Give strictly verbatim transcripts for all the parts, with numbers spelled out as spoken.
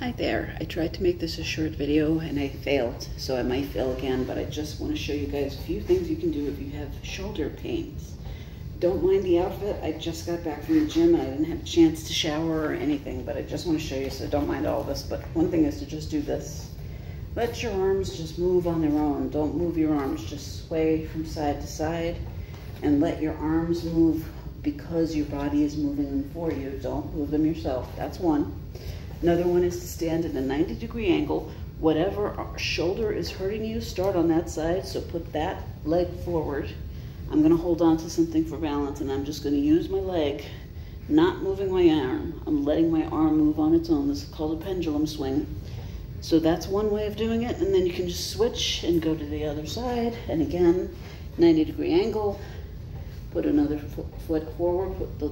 Hi there, I tried to make this a short video and I failed, so I might fail again, but I just want to show you guys a few things you can do if you have shoulder pains. Don't mind the outfit, I just got back from the gym and I didn't have a chance to shower or anything, but I just want to show you, so don't mind all this, but one thing is to just do this. Let your arms just move on their own. Don't move your arms, just sway from side to side and let your arms move because your body is moving them for you. Don't move them yourself, that's one. Another one is to stand at a ninety degree angle. Whatever shoulder is hurting you, start on that side, so put that leg forward. I'm gonna hold on to something for balance and I'm just gonna use my leg, not moving my arm. I'm letting my arm move on its own. This is called a pendulum swing. So that's one way of doing it, and then you can just switch and go to the other side, and again, ninety degree angle. Put another foot forward, put the,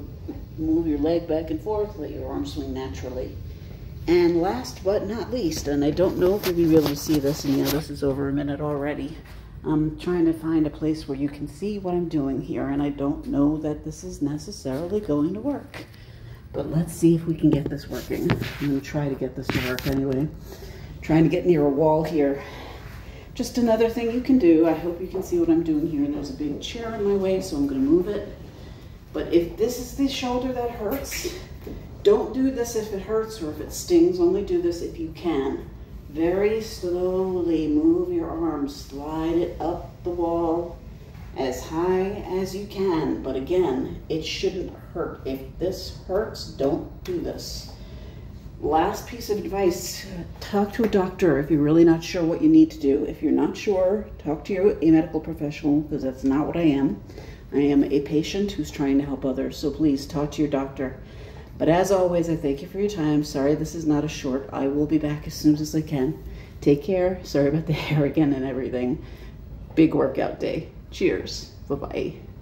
move your leg back and forth, let your arm swing naturally. And last but not least, and I don't know if you'll be able to see this, and yeah, this is over a minute already. I'm trying to find a place where you can see what I'm doing here, and I don't know that this is necessarily going to work. But let's see if we can get this working. I'm gonna try to get this to work anyway. I'm trying to get near a wall here. Just another thing you can do, I hope you can see what I'm doing here, and there's a big chair in my way, so I'm gonna move it. But if this is the shoulder that hurts, don't do this if it hurts or if it stings. Only do this if you can. Very slowly move your arm, slide it up the wall as high as you can. But again, it shouldn't hurt. If this hurts, don't do this. Last piece of advice, talk to a doctor if you're really not sure what you need to do. If you're not sure, talk to your, a medical professional, because that's not what I am. I am a patient who's trying to help others, so please talk to your doctor. But as always, I thank you for your time. Sorry this is not a short. I will be back as soon as I can. Take care. Sorry about the hair again and everything. Big workout day. Cheers. Bye-bye.